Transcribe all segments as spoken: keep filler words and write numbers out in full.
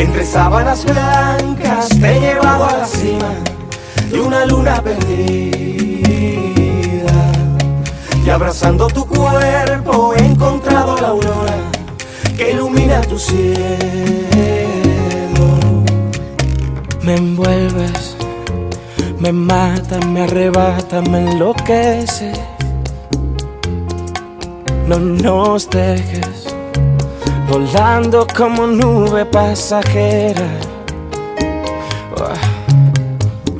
Entre sábanas blancas te he llevado a la cima de una luna perdida, y abrazando tu cuerpo he encontrado la aurora que ilumina tu cielo. Me envuelves, me mata, me arrebata, me enloquece. No nos dejes volando como nube pasajera. uh.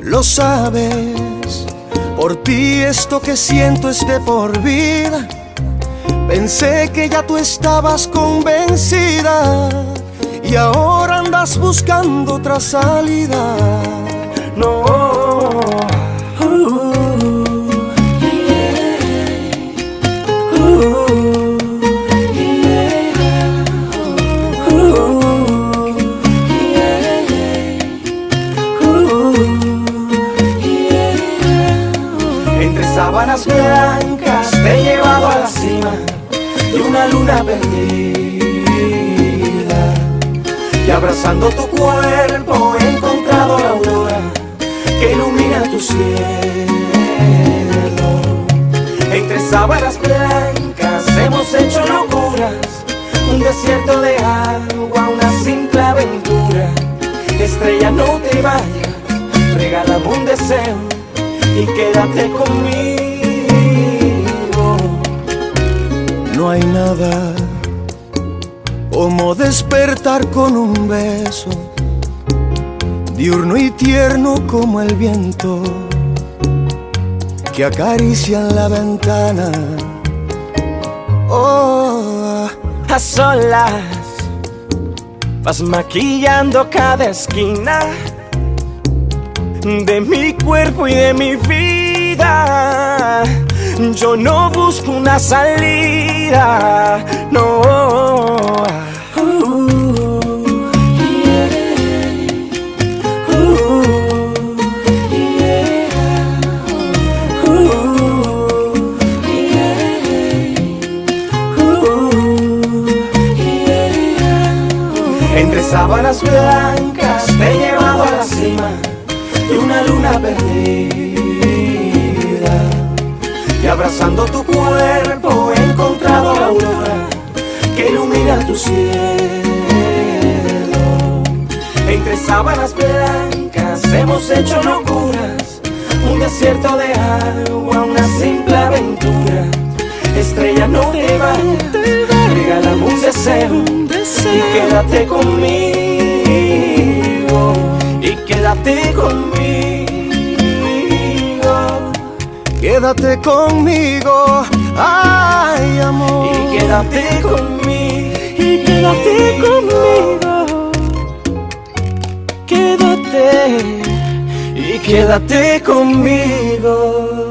Lo sabes, por ti esto que siento es de por vida. Pensé que ya tú estabas convencida y ahora andas buscando otra salida. No. Sábanas blancas te he llevado a la cima de una luna perdida, y abrazando tu cuerpo he encontrado la aurora que ilumina tu cielo. Entre sábanas blancas hemos hecho locuras, un desierto de agua, una simple aventura. Estrella, no te vayas, regálame un deseo y quédate conmigo. No hay nada como despertar con un beso, diurno y tierno como el viento que acaricia en la ventana. Oh, a solas vas maquillando cada esquina de mi cuerpo y de mi vida. Yo no busco una salida, no. Entre sábanas blancas te he llevado a la cima de una luna perdida, y abrazando tu cuerpo he encontrado la aurora que ilumina tu cielo. Entre sábanas blancas hemos hecho locuras, un desierto de agua, una simple aventura. Estrella, no te vayas, regálame un deseo y quédate conmigo, y quédate conmigo, quédate conmigo, ay amor, y quédate conmigo, y quédate conmigo, quédate, y quédate conmigo.